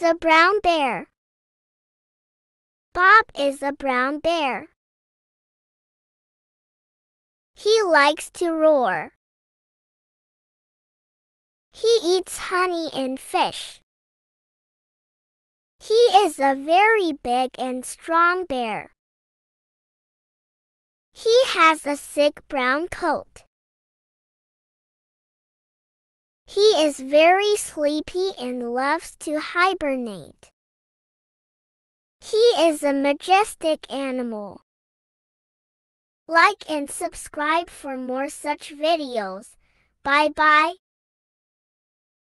the brown bear. Bob is a brown bear. He likes to roar. He eats honey and fish. He is a very big and strong bear. He has a thick brown coat. He is very sleepy and loves to hibernate. He is a majestic animal. Like and subscribe for more such videos. Bye-bye.